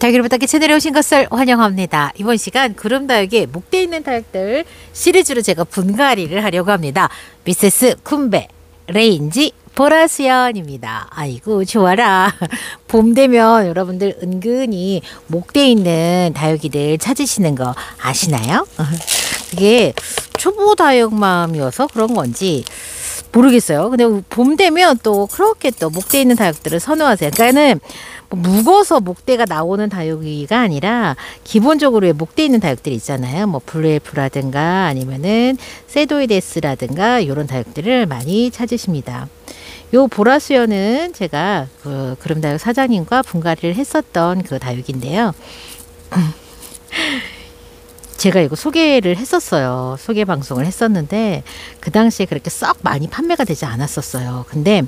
자, 여러분께 채널에 오신 것을 환영합니다. 이번 시간 구름다육의 목대에 있는 다육들 시리즈로 제가 분갈이를 하려고 합니다. 미세스 쿰베, 레인지, 보라수연입니다. 아이고 좋아라. 봄 되면 여러분들 은근히 목대에 있는 다육이들 찾으시는 거 아시나요? 이게 초보 다육맘이어서 그런 건지 모르겠어요. 근데 봄 되면 또 그렇게 또 목대에 있는 다육들을 선호하세요. 그러니까는 묵어서 목대가 나오는 다육이가 아니라 기본적으로 목대 있는 다육들이 있잖아요. 뭐 블루엘프라든가 아니면은 세도이데스라든가 이런 다육들을 많이 찾으십니다. 요 보라수연은 제가 그 구름다육 사장님과 분갈이를 했었던 그 다육인데요. 제가 이거 소개를 했었어요. 소개 방송을 했었는데 그 당시에 그렇게 썩 많이 판매가 되지 않았었어요. 근데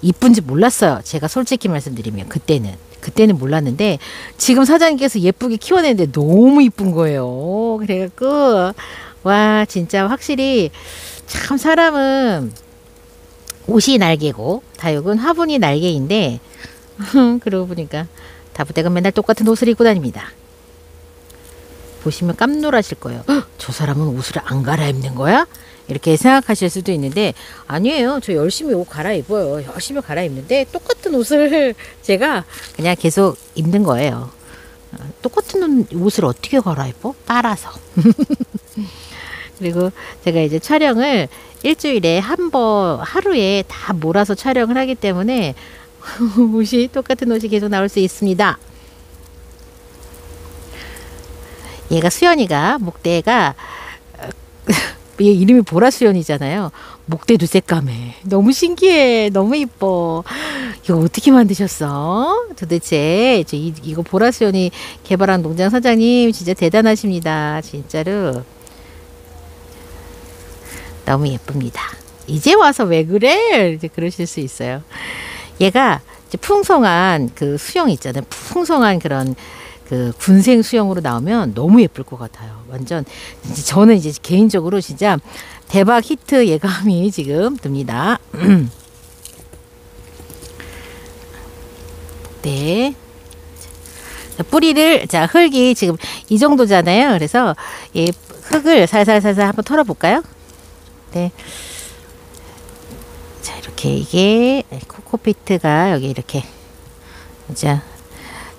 이쁜지 몰랐어요. 제가 솔직히 말씀드리면 그때는 몰랐는데 지금 사장님께서 예쁘게 키워내는데 너무 이쁜 거예요. 그래갖고 와 진짜 확실히 참 사람은 옷이 날개고 다육은 화분이 날개인데 그러고 보니까 다부대가 맨날 똑같은 옷을 입고 다닙니다. 보시면 깜놀하실 거예요. 헉, 저 사람은 옷을 안 갈아입는 거야? 이렇게 생각하실 수도 있는데 아니에요. 저 열심히 옷 갈아입어요. 열심히 갈아입는데 똑같은 옷을 제가 그냥 계속 입는 거예요. 똑같은 옷을 어떻게 갈아입어? 빨아서. 그리고 제가 이제 촬영을 일주일에 한 번 하루에 다 몰아서 촬영을 하기 때문에 옷이 똑같은 옷이 계속 나올 수 있습니다. 얘가 수연이가 목대가 얘 이름이 보라수연이잖아요. 목대도 새까매. 너무 신기해. 너무 이뻐. 이거 어떻게 만드셨어? 도대체 이거 보라수연이 개발한 농장 사장님 진짜 대단하십니다. 진짜로 너무 예쁩니다. 이제 와서 왜 그래? 이제 그러실 수 있어요. 얘가 이제 풍성한 그 수영 있잖아요. 풍성한 그런 그 군생 수영으로 나오면 너무 예쁠 것 같아요. 완전 저는 이제 개인적으로 진짜 대박 히트 예감이 지금 듭니다. 네. 뿌리를 자 흙이 지금 이 정도잖아요. 그래서 이 흙을 살살살살 한번 털어볼까요? 네. 자 이렇게 이게 코코피트가 여기 이렇게 자.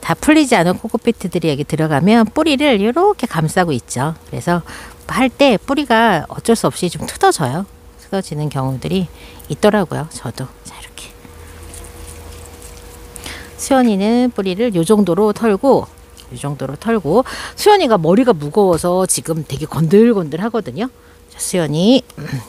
다 풀리지 않은 코코피트들이 여기 들어가면 뿌리를 이렇게 감싸고 있죠. 그래서 할 때 뿌리가 어쩔 수 없이 좀 뜯어져요. 뜯어지는 경우들이 있더라고요. 저도. 자, 이렇게. 수연이는 뿌리를 이 정도로 털고, 이 정도로 털고, 수연이가 머리가 무거워서 지금 되게 건들건들 하거든요. 자, 수연이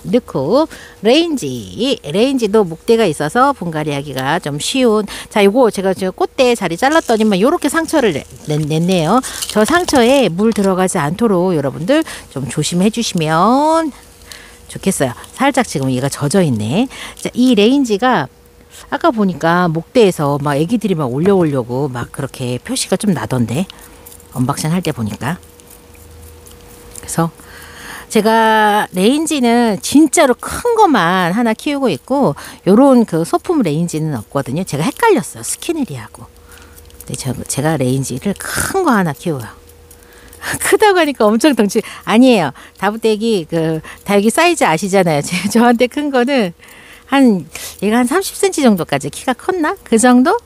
넣고, 레인지도 목대가 있어서 분갈이 하기가 좀 쉬운. 자, 요거 제가 지금 꽃대에 자리 잘랐더니만 요렇게 상처를 냈네요. 저 상처에 물 들어가지 않도록 여러분들 좀 조심해 주시면 좋겠어요. 살짝 지금 얘가 젖어 있네. 자, 이 레인지가 아까 보니까 목대에서 막 애기들이 막 올려오려고 막 그렇게 표시가 좀 나던데. 언박싱 할 때 보니까. 그래서 제가 레인지는 진짜로 큰 것만 하나 키우고 있고 요런 그 소품 레인지는 없거든요. 제가 헷갈렸어요. 스키네리하고. 근데 제가 레인지를 큰 거 하나 키워요. 크다고 하니까 엄청 덩치. 아니에요. 다부대기 그 다육이 사이즈 아시잖아요. 저한테 큰 거는 한 얘가 한 30cm 정도까지 키가 컸나? 그 정도?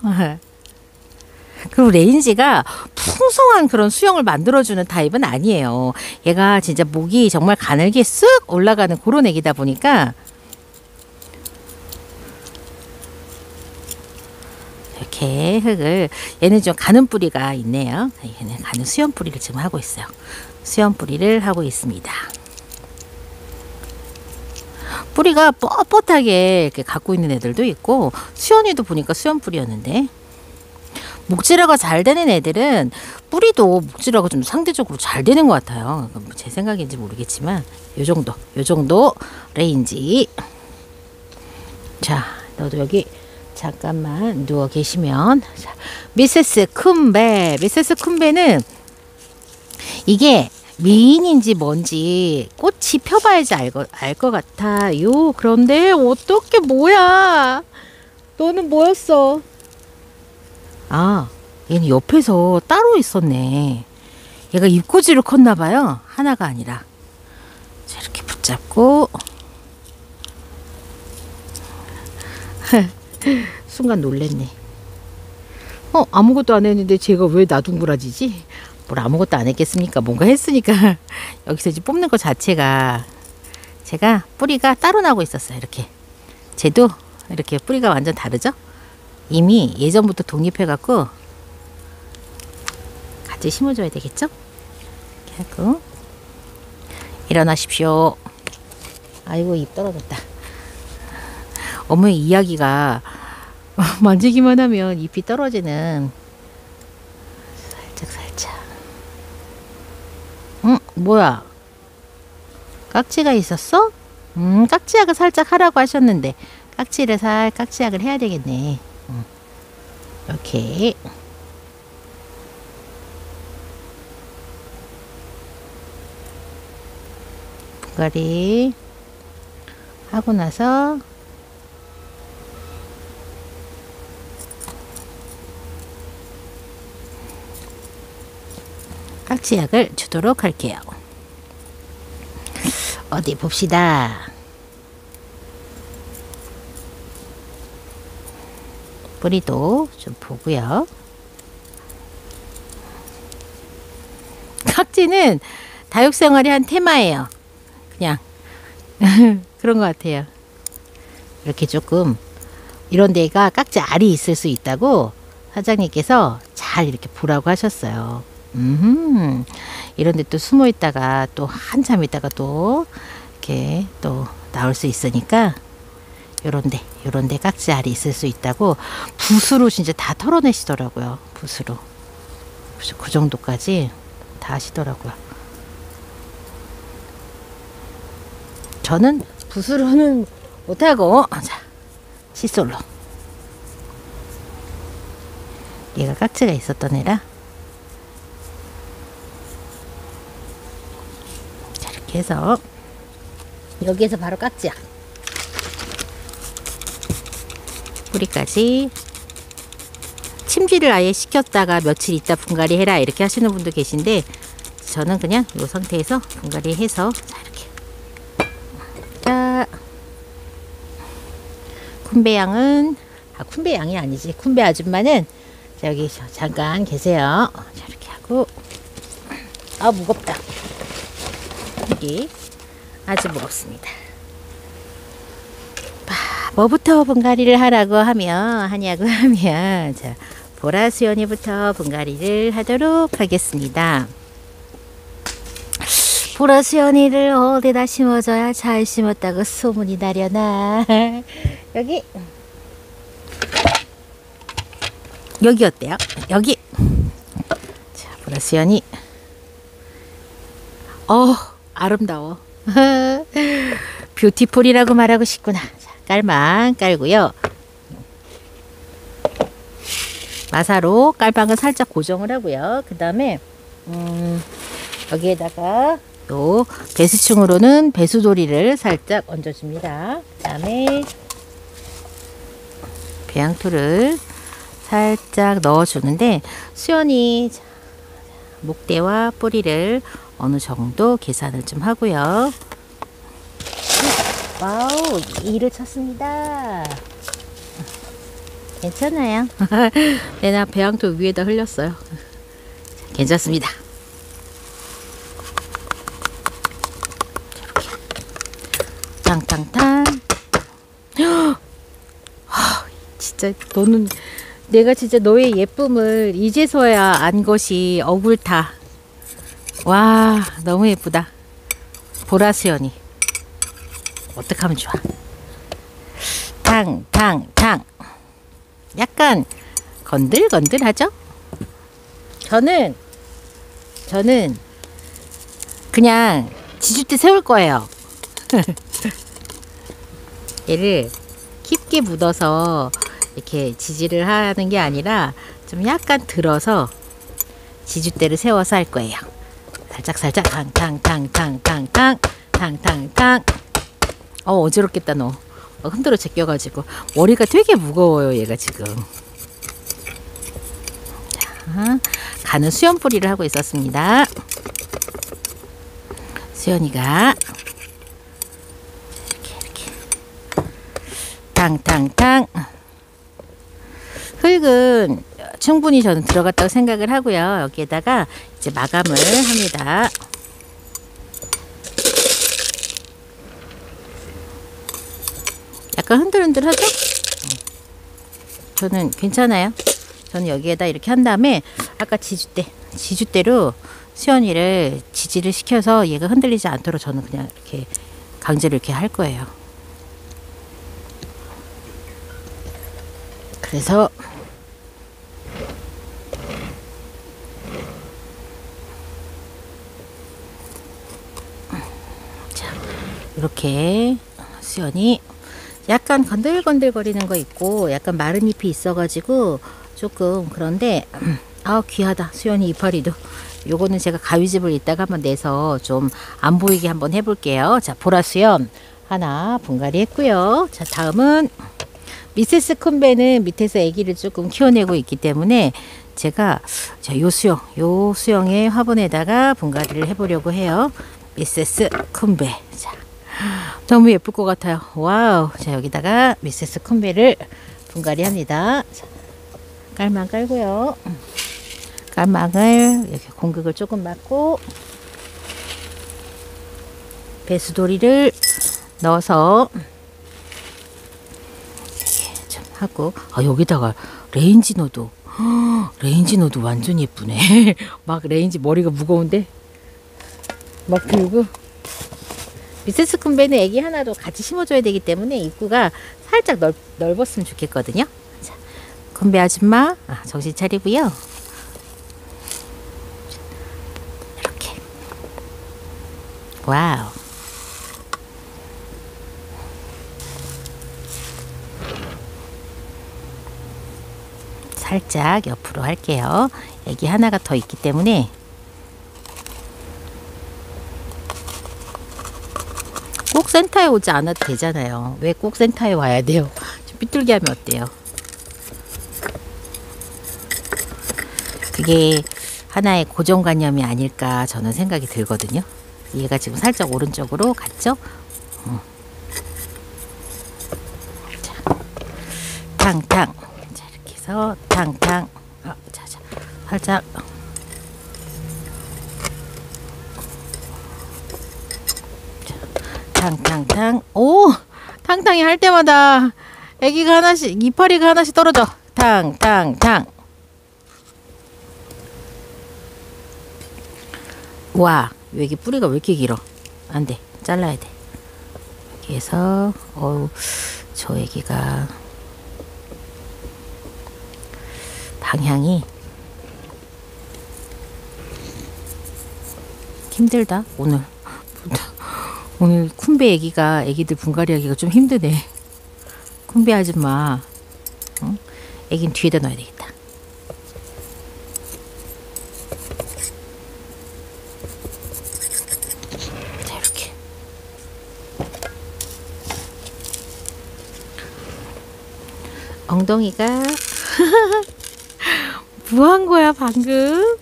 그리고 레인지가 풍성한 그런 수영을 만들어주는 타입은 아니에요. 얘가 진짜 목이 정말 가늘게 쓱 올라가는 그런 애기다 보니까 이렇게 흙을 얘는 좀 가는 뿌리가 있네요. 얘는 가는 수염 뿌리를 지금 하고 있어요. 수염 뿌리를 하고 있습니다. 뿌리가 뻣뻣하게 이렇게 갖고 있는 애들도 있고 수연이도 보니까 수염 뿌리였는데 목질화가 잘 되는 애들은 뿌리도 목질화가 좀 상대적으로 잘 되는 것 같아요. 제 생각인지 모르겠지만 요 정도 레인지. 자, 너도 여기 잠깐만 누워 계시면. 자, 미세스 쿰베. 미세스 쿰베는 이게 미인인지 뭔지 꽃이 펴봐야지 알 것 같아요. 그런데 어떻게 뭐야? 너는 뭐였어? 아, 얘는 옆에서 따로 있었네. 얘가 입꼬지로 컸나봐요. 하나가 아니라. 자, 이렇게 붙잡고. 순간 놀랬네. 아무것도 안 했는데 쟤가 왜 나둥그라지지? 뭘 아무것도 안 했겠습니까? 뭔가 했으니까. 여기서 이제 뽑는 거 자체가 제가 뿌리가 따로 나고 있었어요. 이렇게. 쟤도 이렇게 뿌리가 완전 다르죠? 이미 예전부터 독립해갖고 같이 심어줘야 되겠죠? 이렇게 하고. 일어나십시오. 아이고, 입 떨어졌다. 어머니 이야기가 만지기만 하면 잎이 떨어지는. 살짝. 뭐야? 깍지가 있었어? 깍지약을 살짝 하라고 하셨는데 깍지를 깍지약을 해야 되겠네. 이렇게. 분갈이 하고 나서 깍지약을 주도록 할게요. 어디 봅시다. 뿌리도 좀 보고요. 깍지는 다육생활의 한 테마예요. 그냥 그런 것 같아요. 이렇게 조금 이런 데가 깍지 알이 있을 수 있다고 사장님께서 잘 이렇게 보라고 하셨어요. 이런데 또 숨어 있다가 또 한참 있다가 또 이렇게 또 나올 수 있으니까 요런데 깍지 알이 있을 수 있다고 붓으로 진짜 다 털어내시더라고요. 붓으로 그 정도까지 다 하시더라고요. 저는 붓으로는 못하고, 자, 칫솔로. 얘가 깍지가 있었던 애라. 해서 여기에서 바로 깍지야. 뿌리까지 침지를 아예 시켰다가 며칠 있다 분갈이 해라 이렇게 하시는 분도 계신데, 저는 그냥 이 상태에서 분갈이 해서, 자, 이렇게. 자, 쿰베양은 쿰베양이 아니지, 쿰베 아줌마는 자, 여기 잠깐 계세요. 자, 이렇게 하고. 아, 무겁다. 아주 무겁습니다. 뭐부터 분갈이를 하라고 하냐고 하면, 자, 보라수연이부터 분갈이를 하도록 하겠습니다. 보라수연이를 어디다 심어줘야 잘 심었다고 소문이 나려나. 여기 어때요? 여기. 자, 보라수연이. 아름다워. 뷰티풀이라고 말하고 싶구나. 자, 깔망 깔고요. 마사로 깔망을 살짝 고정을 하고요. 그 다음에 여기에다가 또 배수층으로는 배수돌이를 살짝 얹어줍니다. 그 다음에 배양토를 살짝 넣어주는데, 수연이 목대와 뿌리를 어느 정도 계산을 좀 하고요. 와우, 이를 쳤습니다. 괜찮아요. 내가 배양토 위에다 흘렸어요. 괜찮습니다. 이렇게 탕탕탕. 진짜 너는, 내가 진짜 너의 예쁨을 이제서야 안 것이 억울타. 와, 너무 예쁘다. 보라수연이. 어떻게 하면 좋아? 탕탕탕. 약간 건들건들하죠? 저는 그냥 지주대 세울 거예요. 얘를 깊게 묻어서 이렇게 지지를 하는 게 아니라 좀 약간 들어서 지주대를 세워서 할 거예요. 살짝살짝 탕탕탕탕탕탕 탕탕탕. 어지럽겠다 너. 흔들어 제껴가지고 머리가 되게 무거워요 얘가 지금. 자, 가는 수연뿌리를 하고 있었습니다. 수연이가 이렇게 탕탕탕. 흙은 충분히 저는 들어갔다고 생각을 하고요. 여기에다가 이제 마감을 합니다. 약간 흔들흔들하죠? 저는 괜찮아요. 저는 여기에다 이렇게 한 다음에 아까 지주대로 수연이를 지지를 시켜서 얘가 흔들리지 않도록 저는 그냥 이렇게 강제로 이렇게 할 거예요. 그래서 자, 이렇게 수연이 약간 건들건들 거리는 거 있고 약간 마른 잎이 있어가지고 조금 그런데 아 귀하다. 수연이 이파리도 요거는 제가 가위집을 이따가 한번 내서 좀 안 보이게 한번 해볼게요. 자, 보라수연 하나 분갈이 했고요. 자, 다음은 미세스 쿰베는 밑에서 아기를 조금 키워내고 있기 때문에 제가 자, 요 수영의 화분에다가 분갈이를 해보려고 해요. 미세스 쿰베. 자, 너무 예쁠 것 같아요. 와우. 자, 여기다가 미세스 쿰베를 분갈이 합니다. 자, 깔망 깔고요. 깔망을 이렇게 공격을 조금 맞고 배수도리를 넣어서 좀 하고. 아, 여기다가 레인지노도. 레인지노도 완전 예쁘네. 막 레인지 머리가 무거운데 막 들고. 미세스 쿰베는 애기 하나도 같이 심어줘야 되기 때문에 입구가 살짝 넓었으면 좋겠거든요. 자, 쿰베 아줌마, 정신 차리고요. 이렇게. 와우. 살짝 옆으로 할게요. 애기 하나가 더 있기 때문에. 꼭 센터에 오지 않아도 되잖아요. 왜 꼭 센터에 와야 돼요? 좀 삐뚤게 하면 어때요? 그게 하나의 고정관념이 아닐까 저는 생각이 들거든요. 얘가 지금 살짝 오른쪽으로 갔죠? 자, 탕탕. 자, 이렇게 해서 탕탕. 자, 살짝. 탕탕탕. 오! 탕탕이 할 때마다 애기가 하나씩, 이파리가 하나씩 떨어져. 탕탕탕. 와, 여기 뿌리가 왜 이렇게 길어? 안 돼. 잘라야 돼. 이렇게 해서, 어우, 저 애기가 방향이 힘들다, 오늘. 오늘 쿰베 애기들 분갈이 하기가 좀 힘드네. 쿰베 아줌마, 응? 애긴 뒤에다 넣어야 되겠다. 자, 이렇게. 엉덩이가 뭐 한 거야 방금?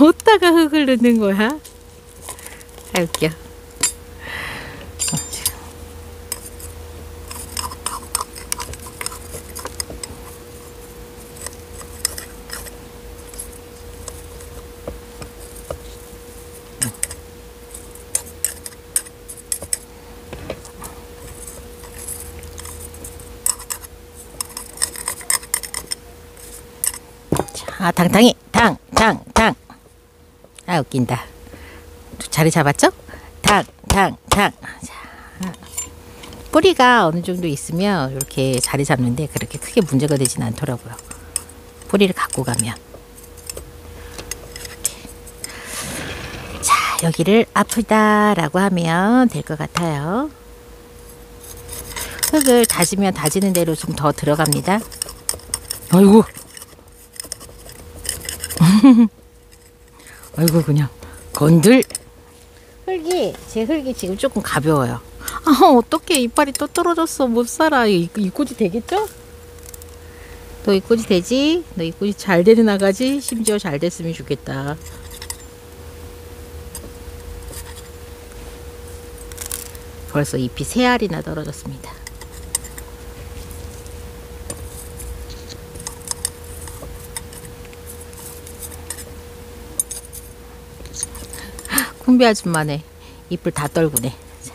어디다가 흙을 넣는 거야? 아, 웃겨. 아, 탕탕이. 탕탕탕. 아, 웃긴다. 자리 잡았죠? 탕탕탕. 자, 뿌리가 어느 정도 있으면 이렇게 자리 잡는데 그렇게 크게 문제가 되진 않더라고요. 뿌리를 갖고 가면. 이렇게. 자, 여기를 아프다라고 하면 될 것 같아요. 흙을 다지면 다지는 대로 좀 더 들어갑니다. 아이고. 아이고, 그냥 건들. 흙이, 제 흙이 지금 조금 가벼워요. 아, 어떡해. 이파리 또 떨어졌어. 못 살아. 이 꼬지 되겠죠? 더 이꼬지 되지? 너 이꼬지 잘 데려나가지? 심지어 잘 됐으면 좋겠다. 벌써 잎이 3알이나 떨어졌습니다. 쿰베 아줌마네. 잎을 다 떨구네. 자.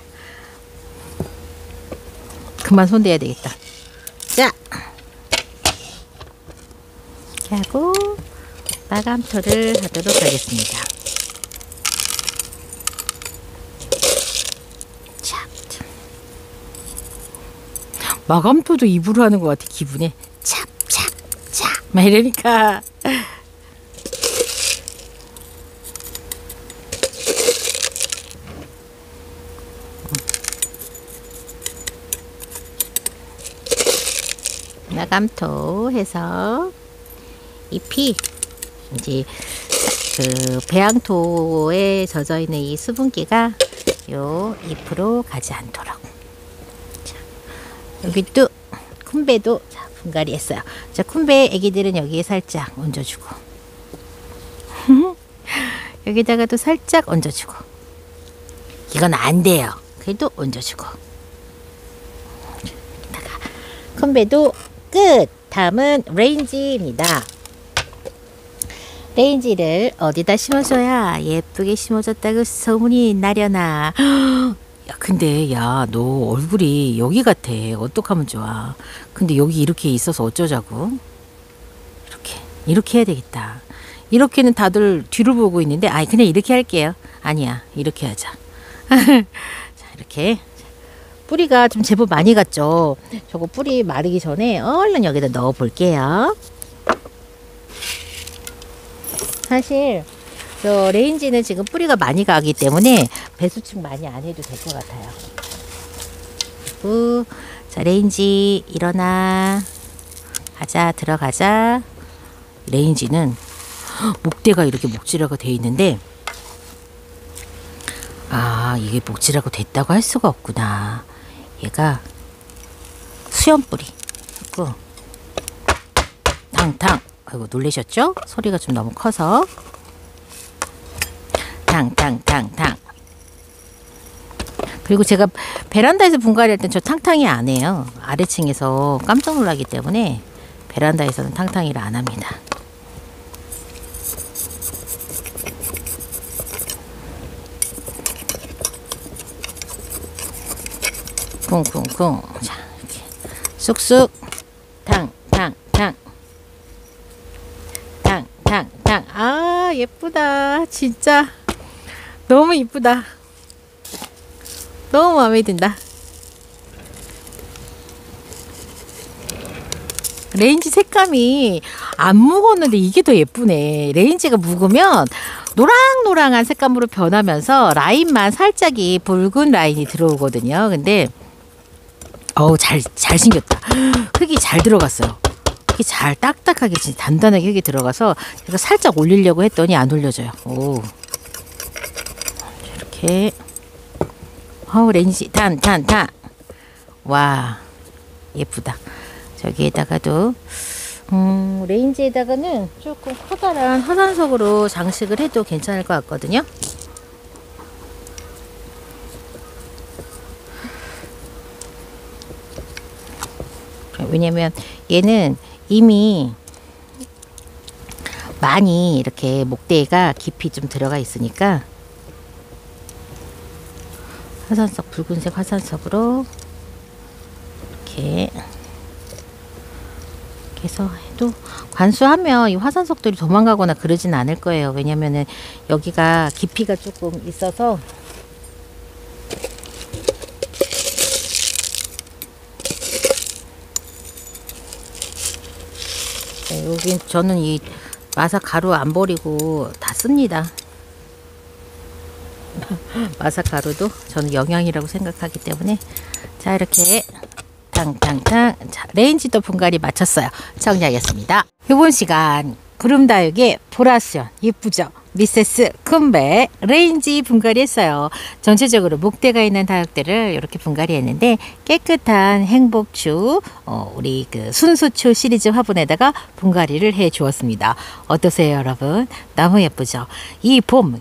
그만 손대야 되겠다. 자, 이렇게 하고 마감토를 하도록 하겠습니다. 자, 마감토도 입으로 하는 것 같아. 기분에 찹찹찹 막 이러니까. 마감토 해서 잎이 이제 그 배양토에 젖어 있는 이 수분기가 요 잎으로 가지 않도록. 자, 여기도 쿰베도 자, 분갈이 했어요. 자, 쿰베 애기들은 여기에 살짝 얹어주고 여기다가도 살짝 얹어주고, 이건 안 돼요. 그래도 얹어주고, 여기다가 쿰베도 끝! 다음은 레인지입니다. 레인지를 어디다 심어줘야 예쁘게 심어줬다고 소문이 나려나. 야, 근데 야, 너 얼굴이 여기 같아. 어떡하면 좋아. 근데 여기 이렇게 있어서 어쩌자고. 이렇게 해야 되겠다. 이렇게는 다들 뒤를 보고 있는데, 아니 그냥 이렇게 할게요. 아니야, 이렇게 하자. 자, 이렇게 뿌리가 좀 제법 많이 갔죠. 저거 뿌리 마르기 전에 얼른 여기다 넣어 볼게요. 사실 저 레인지는 지금 뿌리가 많이 가기 때문에 배수층 많이 안 해도 될 것 같아요. 그리고 자, 레인지 일어나. 가자, 들어가자. 레인지는 목대가 이렇게 목질하고 돼 있는데, 아, 이게 목질하고 됐다고 할 수가 없구나. 얘가 수염뿌리. 그리고 탕탕. 아이고, 놀라셨죠? 소리가 좀 너무 커서. 탕탕탕탕. 그리고 제가 베란다에서 분갈이할 땐 저 탕탕이 안 해요. 아래층에서 깜짝 놀라기 때문에 베란다에서는 탕탕이를 안 합니다. 쿵쿵쿵. 자, 이렇게 쑥쑥 탕탕탕 탕탕탕. 아, 예쁘다. 진짜 너무 이쁘다. 너무 마음에 든다. 레인지 색감이 안 묵었는데 이게 더 예쁘네. 레인지가 묵으면 노랑노랑한 색감으로 변하면서 라인만 살짝이 붉은 라인이 들어오거든요. 근데 어우, 잘 생겼다. 흙이 잘 들어갔어요. 흙이 잘 딱딱하게 단단하게 흙이 들어가서 제가 살짝 올리려고 했더니 안 올려져요. 오, 이렇게. 어우, 레인지 탄. 와, 예쁘다. 저기에다가도 레인지에다가는 조금 커다란 화산석으로 장식을 해도 괜찮을 것 같거든요. 왜냐면 얘는 이미 많이 이렇게 목대가 깊이 좀 들어가 있으니까 화산석, 붉은색 화산석으로 이렇게 해서 해도 관수하면 이 화산석들이 도망가거나 그러진 않을 거예요. 왜냐면은 여기가 깊이가 조금 있어서. 네, 여긴 저는 이 마사가루 안 버리고 다 씁니다. 마사가루도 저는 영양이라고 생각하기 때문에. 자, 이렇게 탕탕탕. 자, 레인지도 분갈이 마쳤어요. 정리하겠습니다. 이번 시간 구름다육의 보라수연 예쁘죠? 미세스 쿰베 레인지 분갈이했어요. 전체적으로 목대가 있는 다육들을 이렇게 분갈이했는데 깨끗한 행복추, 우리 그 순수추 시리즈 화분에다가 분갈이를 해 주었습니다. 어떠세요, 여러분? 너무 예쁘죠? 이 봄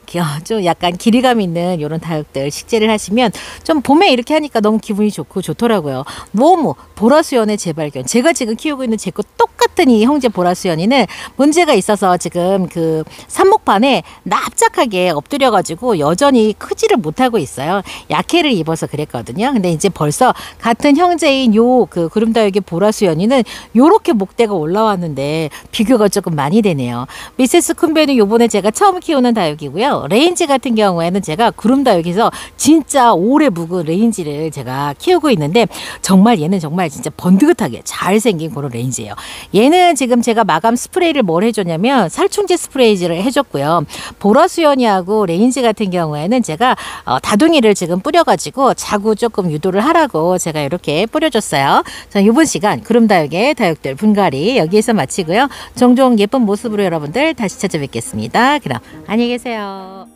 좀 약간 길이감 있는 이런 다육들 식재를 하시면 좀 봄에 이렇게 하니까 너무 기분이 좋고 좋더라고요. 너무 보라수연의 재발견. 제가 지금 키우고 있는 제 거 똑같은 이 형제 보라수연이는 문제가 있어서 지금 그 삽목판에 납작하게 엎드려가지고 여전히 크지를 못하고 있어요. 약해를 입어서 그랬거든요. 근데 이제 벌써 같은 형제인 요 그 구름다육의 보라수연이는 요렇게 목대가 올라왔는데 비교가 조금 많이 되네요. 미세스 쿰베는 요번에 제가 처음 키우는 다육이고요. 레인지 같은 경우에는 제가 구름다육에서 진짜 오래 묵은 레인지를 제가 키우고 있는데 정말 얘는 정말 진짜 번듯하게 잘생긴 그런 레인지예요. 얘는 지금 제가 마감 스프레이를 뭘 해줬냐면 살충제 스프레이를 해줬고요. 보라수연이하고 레인지 같은 경우에는 제가 다둥이를 지금 뿌려가지고 자구 조금 유도를 하라고 제가 이렇게 뿌려줬어요. 자, 이번 시간 구름다육의 다육들 분갈이 여기에서 마치고요. 종종 예쁜 모습으로 여러분들 다시 찾아뵙겠습니다. 그럼 안녕히 계세요.